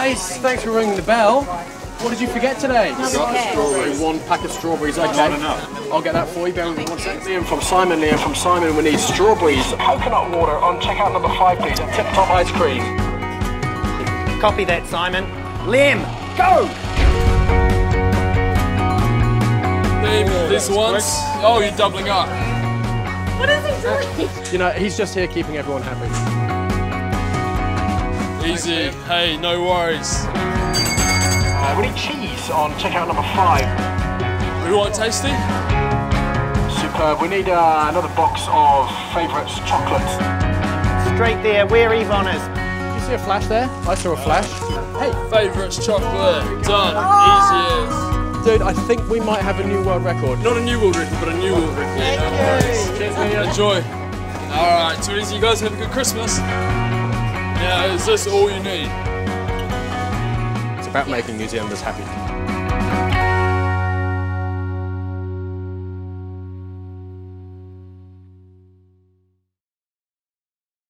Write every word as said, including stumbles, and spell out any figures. guys, thanks for ringing the bell. What did you forget today? Got a strawberry. One pack of strawberries, okay. Not enough. I'll get that for you, bear with me one second. Liam from Simon, Liam from Simon, we need strawberries. Coconut water on checkout number five, please, and Tip Top ice cream. Copy that, Simon. Liam, go! Liam, this one's... Oh, you're doubling up. What is he doing? You know, he's just here keeping everyone happy. Easy. Hey, no worries. Uh, we need cheese on checkout number five. We want tasty? Superb. We need uh, another box of favourites chocolates. Straight there, where Yvonne is. You see a flash there? I saw a flash. Hey. Favourites chocolate. Done. Oh. Easy as. Dude, I think we might have a new world record. Not a new world record, but a new world record. Thank you. Cheers, man. Enjoy. Alright, so easy. You guys have a good Christmas. Now, is this all you need? About making New Zealanders happy.